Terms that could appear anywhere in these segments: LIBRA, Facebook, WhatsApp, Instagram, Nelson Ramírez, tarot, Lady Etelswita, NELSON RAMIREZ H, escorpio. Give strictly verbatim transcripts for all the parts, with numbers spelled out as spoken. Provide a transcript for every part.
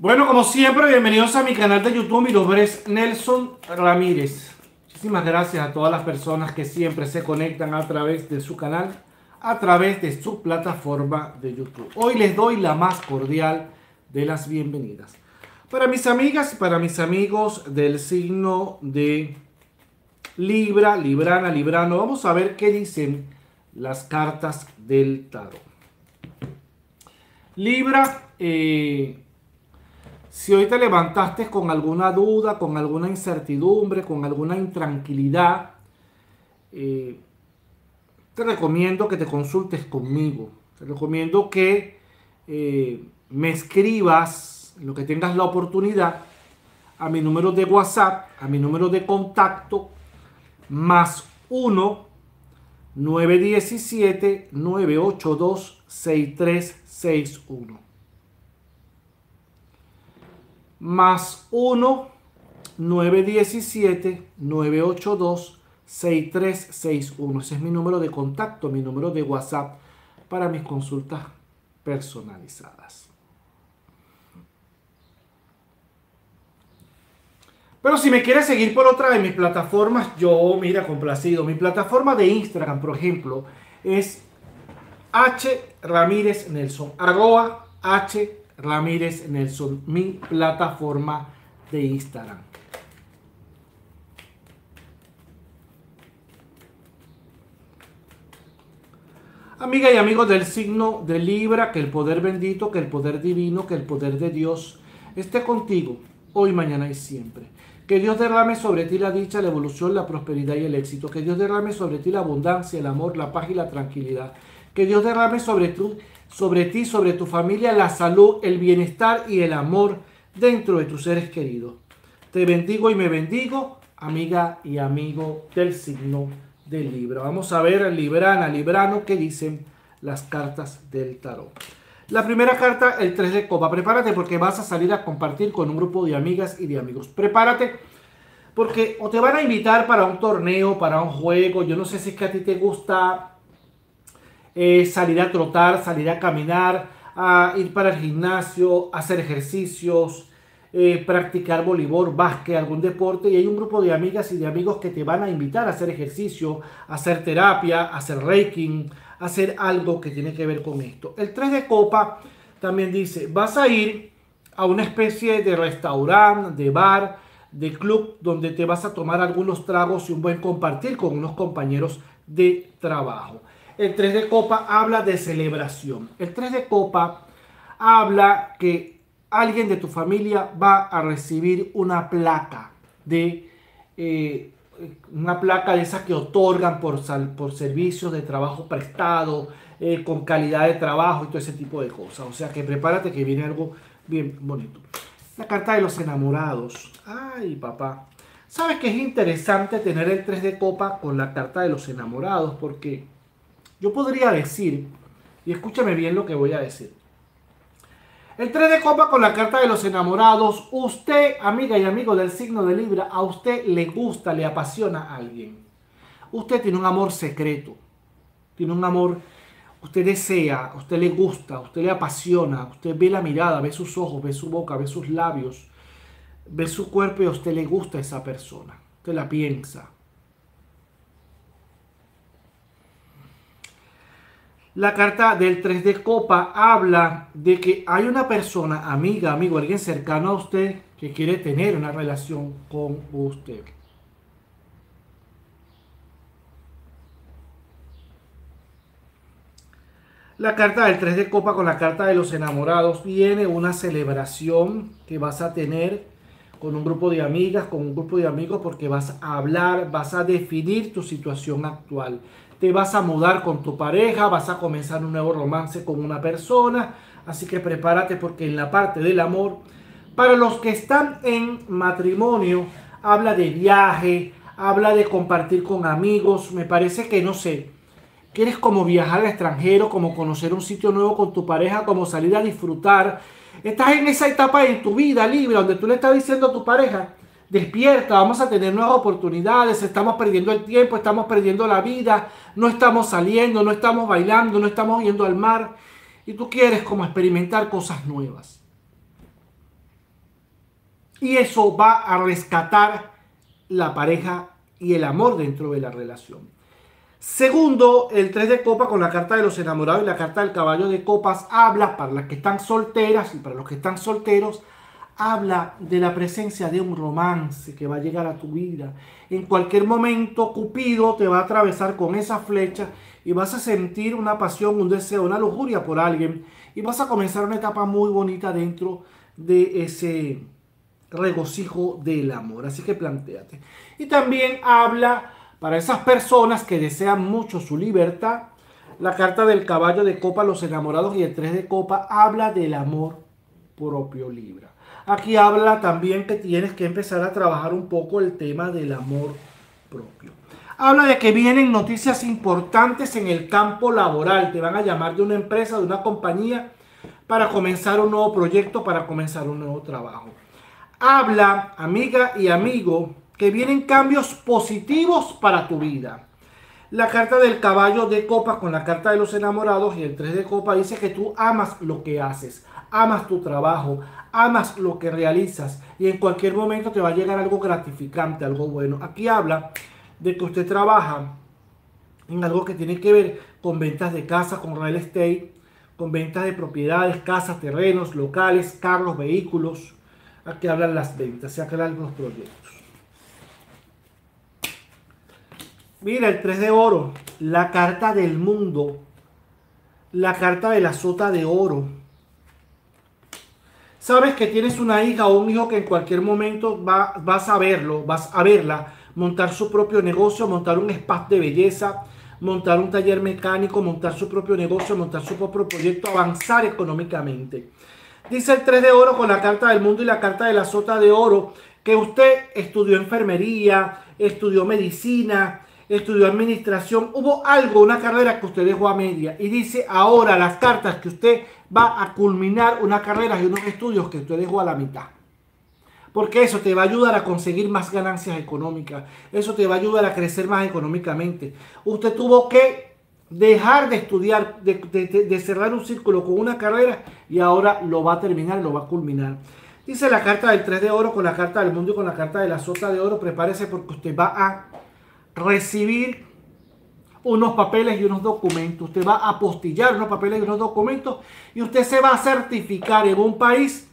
Bueno, como siempre, bienvenidos a mi canal de YouTube. Mi nombre es Nelson Ramírez. Muchísimas gracias a todas las personas que siempre se conectan a través de su canal, a través de su plataforma de YouTube. Hoy les doy la más cordial de las bienvenidas. Para mis amigas y para mis amigos del signo de Libra, Librana, Librano, vamos a ver qué dicen las cartas del tarot. Libra, eh, si hoy te levantaste con alguna duda, con alguna incertidumbre, con alguna intranquilidad, eh, te recomiendo que te consultes conmigo. Te recomiendo que eh, me escribas lo que tengas la oportunidad, a mi número de WhatsApp, a mi número de contacto, más uno, nueve uno siete, nueve ocho dos, seis tres seis uno. más uno, nueve uno siete, nueve ocho dos, seis tres seis uno. Ese es mi número de contacto, mi número de WhatsApp para mis consultas personalizadas. Pero si me quieres seguir por otra de mis plataformas, yo, mira, complacido. Mi plataforma de Instagram, por ejemplo, es H Ramírez Nelson. Arroba H Ramírez Nelson. Mi plataforma de Instagram. Amigas y amigos del signo de Libra, que el poder bendito, que el poder divino, que el poder de Dios esté contigo. Hoy, mañana y siempre. Que Dios derrame sobre ti la dicha, la evolución, la prosperidad y el éxito. Que Dios derrame sobre ti la abundancia, el amor, la paz y la tranquilidad. Que Dios derrame sobre, tu, sobre ti, sobre tu familia, la salud, el bienestar y el amor dentro de tus seres queridos. Te bendigo y me bendigo, amiga y amigo del signo de Libra. Vamos a ver, Librana, Librano, qué dicen las cartas del tarot. La primera carta, el tres de copa. Prepárate porque vas a salir a compartir con un grupo de amigas y de amigos. Prepárate porque o te van a invitar para un torneo, para un juego. Yo no sé si es que a ti te gusta eh, salir a trotar, salir a caminar, a ir para el gimnasio, hacer ejercicios, eh, practicar voleibol, básquet, algún deporte. Y hay un grupo de amigas y de amigos que te van a invitar a hacer ejercicio, a hacer terapia, a hacer reiki, hacer algo que tiene que ver con esto. El tres de copa también dice, vas a ir a una especie de restaurante, de bar, de club, donde te vas a tomar algunos tragos y un buen compartir con unos compañeros de trabajo. El tres de copa habla de celebración. El tres de copa habla que alguien de tu familia va a recibir una placa de... Eh, una placa de esas que otorgan por, sal, por servicios de trabajo prestado, eh, con calidad de trabajo y todo ese tipo de cosas. O sea que prepárate que viene algo bien bonito. La carta de los enamorados. Ay, papá. ¿Sabes que es interesante tener el tres de copa con la carta de los enamorados? Porque yo podría decir, y escúchame bien lo que voy a decir. El tres de copa con la carta de los enamorados. Usted, amiga y amigo del signo de Libra, a usted le gusta, le apasiona a alguien. Usted tiene un amor secreto. Tiene un amor, usted desea, usted le gusta, usted le apasiona. Usted ve la mirada, ve sus ojos, ve su boca, ve sus labios, ve su cuerpo y a usted le gusta esa persona. Usted la piensa. La carta del tres de copa habla de que hay una persona, amiga, amigo, alguien cercano a usted que quiere tener una relación con usted. La carta del tres de copa con la carta de los enamorados viene una celebración que vas a tener con un grupo de amigas, con un grupo de amigos, porque vas a hablar, vas a definir tu situación actual. Te vas a mudar con tu pareja, vas a comenzar un nuevo romance con una persona. Así que prepárate porque en la parte del amor, para los que están en matrimonio, habla de viaje, habla de compartir con amigos. Me parece que, no sé, quieres como viajar al extranjero, como conocer un sitio nuevo con tu pareja, como salir a disfrutar. Estás en esa etapa de tu vida libre donde tú le estás diciendo a tu pareja, despierta, vamos a tener nuevas oportunidades, estamos perdiendo el tiempo, estamos perdiendo la vida, no estamos saliendo, no estamos bailando, no estamos yendo al mar y tú quieres como experimentar cosas nuevas. Y eso va a rescatar la pareja y el amor dentro de la relación. Segundo, el tres de copa con la carta de los enamorados y la carta del caballo de copas habla, para las que están solteras y para los que están solteros, habla de la presencia de un romance que va a llegar a tu vida. En cualquier momento Cupido te va a atravesar con esa flecha y vas a sentir una pasión, un deseo, una lujuria por alguien y vas a comenzar una etapa muy bonita dentro de ese regocijo del amor. Así que plantéate. Y también habla para esas personas que desean mucho su libertad. La carta del caballo de copa, los enamorados y el tres de copa habla del amor propio, Libra. Aquí habla también que tienes que empezar a trabajar un poco el tema del amor propio. Habla de que vienen noticias importantes en el campo laboral. Te van a llamar de una empresa, de una compañía, para comenzar un nuevo proyecto, para comenzar un nuevo trabajo. Habla, amiga y amigo, que vienen cambios positivos para tu vida. La carta del caballo de copas con la carta de los enamorados y el tres de copa dice que tú amas lo que haces, amas tu trabajo, amas lo que realizas y en cualquier momento te va a llegar algo gratificante, algo bueno. Aquí habla de que usted trabaja en algo que tiene que ver con ventas de casas, con real estate, con ventas de propiedades, casas, terrenos, locales, carros, vehículos. Aquí hablan las ventas, se aclaran los proyectos. Mira, el tres de oro, la carta del mundo, la carta de la sota de oro. Sabes que tienes una hija o un hijo que en cualquier momento va, vas a verlo, vas a verla, montar su propio negocio, montar un spa de belleza, montar un taller mecánico, montar su propio negocio, montar su propio proyecto, avanzar económicamente. Dice el tres de oro con la carta del mundo y la carta de la sota de oro que usted estudió enfermería, estudió medicina, estudió administración, hubo algo, una carrera que usted dejó a media y dice ahora las cartas que usted va a culminar una carrera y unos estudios que usted dejó a la mitad. Porque eso te va a ayudar a conseguir más ganancias económicas, eso te va a ayudar a crecer más económicamente. Usted tuvo que dejar de estudiar, de, de, de, de cerrar un círculo con una carrera y ahora lo va a terminar, lo va a culminar. Dice la carta del tres de oro con la carta del mundo y con la carta de la sota de oro, prepárese porque usted va a recibir unos papeles y unos documentos. Usted va a apostillar unos papeles y unos documentos y usted se va a certificar en un país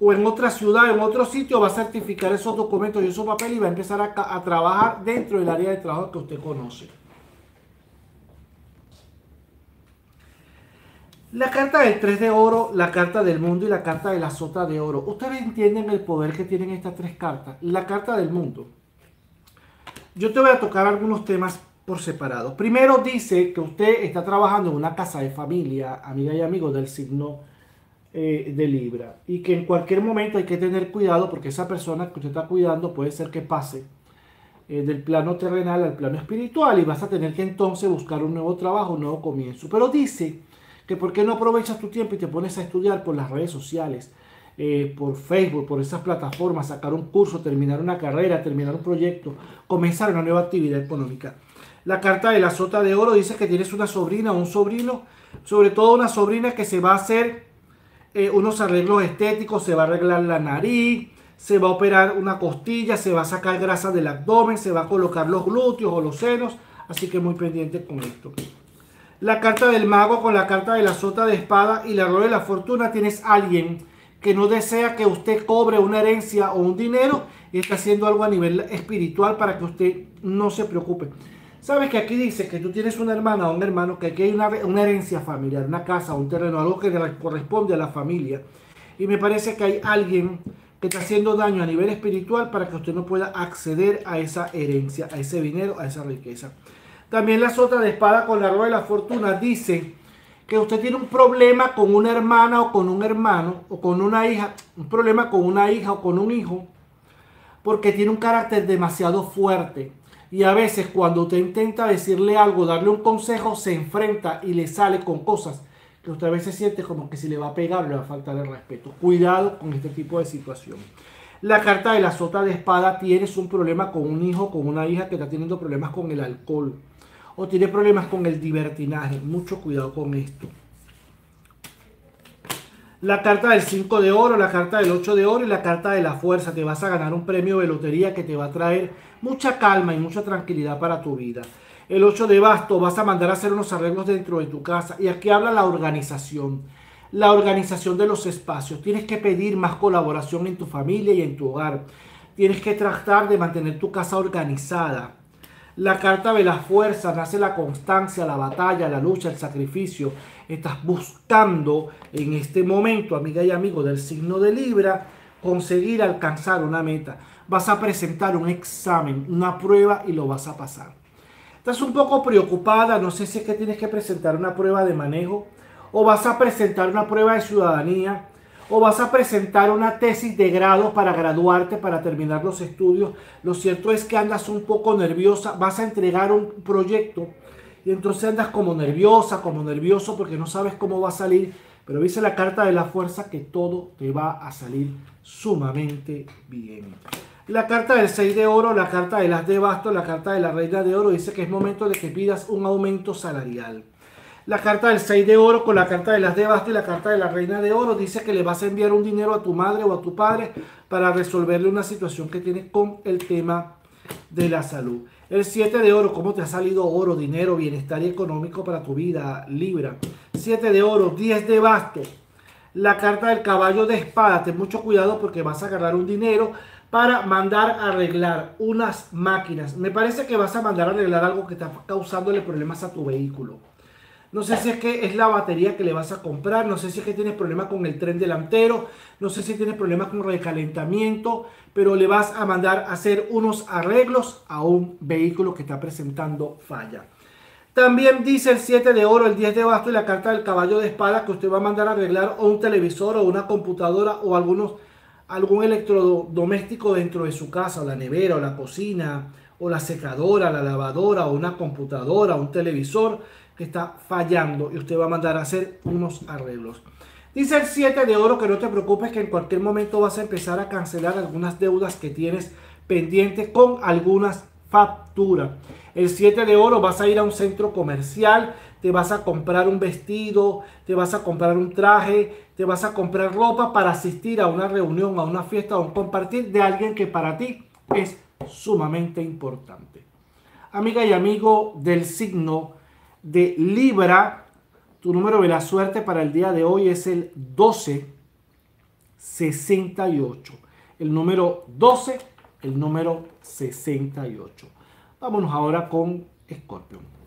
o en otra ciudad, en otro sitio, va a certificar esos documentos y esos papeles y va a empezar a, a trabajar dentro del área de trabajo que usted conoce. La carta del tres de oro, la carta del mundo y la carta de la sota de oro. Ustedes entienden el poder que tienen estas tres cartas. La carta del mundo. Yo te voy a tocar algunos temas por separado. Primero dice que usted está trabajando en una casa de familia, amiga y amigos del signo eh, de Libra. Y que en cualquier momento hay que tener cuidado porque esa persona que usted está cuidando puede ser que pase eh, del plano terrenal al plano espiritual. Y vas a tener que entonces buscar un nuevo trabajo, un nuevo comienzo. Pero dice que por qué no aprovechas tu tiempo y te pones a estudiar por las redes sociales, eh, por Facebook, por esas plataformas, sacar un curso, terminar una carrera, terminar un proyecto, comenzar una nueva actividad económica. La carta de la sota de oro dice que tienes una sobrina o un sobrino, sobre todo una sobrina que se va a hacer eh, unos arreglos estéticos, se va a arreglar la nariz, se va a operar una costilla, se va a sacar grasa del abdomen, se va a colocar los glúteos o los senos, así que muy pendiente con esto. La carta del mago con la carta de la sota de espada y la rueda de la fortuna. Tienes a alguien que no desea que usted cobre una herencia o un dinero y está haciendo algo a nivel espiritual para que usted no se preocupe. Sabes que aquí dice que tú tienes una hermana o un hermano, que aquí hay una, una herencia familiar, una casa, un terreno, algo que le corresponde a la familia. Y me parece que hay alguien que está haciendo daño a nivel espiritual para que usted no pueda acceder a esa herencia, a ese dinero, a esa riqueza. También la sota de espada con la rueda de la fortuna dice que usted tiene un problema con una hermana o con un hermano o con una hija, un problema con una hija o con un hijo, porque tiene un carácter demasiado fuerte y a veces cuando usted intenta decirle algo, darle un consejo, se enfrenta y le sale con cosas que usted a veces siente como que si le va a pegar, le va a faltar el respeto. Cuidado con este tipo de situación. La carta de la sota de espada, tienes un problema con un hijo, con una hija que está teniendo problemas con el alcohol o tiene problemas con el libertinaje. Mucho cuidado con esto. la carta del cinco de oro, la carta del ocho de oro y la carta de la fuerza. Te vas a ganar un premio de lotería que te va a traer mucha calma y mucha tranquilidad para tu vida. El ocho de basto, vas a mandar a hacer unos arreglos dentro de tu casa. Y aquí habla la organización, la organización de los espacios. Tienes que pedir más colaboración en tu familia y en tu hogar. Tienes que tratar de mantener tu casa organizada. La carta de la fuerza, nace la constancia, la batalla, la lucha, el sacrificio. Estás buscando en este momento, amiga y amigo del signo de Libra, conseguir alcanzar una meta. Vas a presentar un examen, una prueba y lo vas a pasar. Estás un poco preocupada, no sé si es que tienes que presentar una prueba de manejo, o vas a presentar una prueba de ciudadanía, o vas a presentar una tesis de grado para graduarte, para terminar los estudios. Lo cierto es que andas un poco nerviosa, vas a entregar un proyecto y entonces andas como nerviosa, como nervioso porque no sabes cómo va a salir, pero dice la carta de la fuerza que todo te va a salir sumamente bien. La carta del seis de oro, la carta del as de basto, la carta de la reina de oro dice que es momento de que pidas un aumento salarial. La carta del seis de oro con la carta de las de basto y la carta de la reina de oro dice que le vas a enviar un dinero a tu madre o a tu padre para resolverle una situación que tienes con el tema de la salud. El siete de oro, ¿cómo te ha salido oro, dinero, bienestar y económico para tu vida, Libra? siete de oro, diez de basto, la carta del caballo de espada. Ten mucho cuidado porque vas a agarrar un dinero para mandar a arreglar unas máquinas. Me parece que vas a mandar a arreglar algo que está causándole problemas a tu vehículo. No sé si es que es la batería que le vas a comprar, no sé si es que tienes problemas con el tren delantero, no sé si tienes problemas con recalentamiento, pero le vas a mandar a hacer unos arreglos a un vehículo que está presentando falla. También dice el siete de oro, el diez de basto y la carta del caballo de espada que usted va a mandar a arreglar o un televisor o una computadora o algunos, algún electrodoméstico dentro de su casa, o la nevera o la cocina o la secadora, la lavadora o una computadora o un televisor que está fallando y usted va a mandar a hacer unos arreglos. Dice el siete de oro que no te preocupes, que en cualquier momento vas a empezar a cancelar algunas deudas que tienes pendientes con algunas facturas. El siete de oro, vas a ir a un centro comercial, te vas a comprar un vestido, te vas a comprar un traje, te vas a comprar ropa para asistir a una reunión, a una fiesta o un compartir de alguien que para ti es sumamente importante. Amiga y amigo del signo de Libra, tu número de la suerte para el día de hoy es el doce sesenta y ocho. El número doce, el número sesenta y ocho. Vámonos ahora con Escorpio.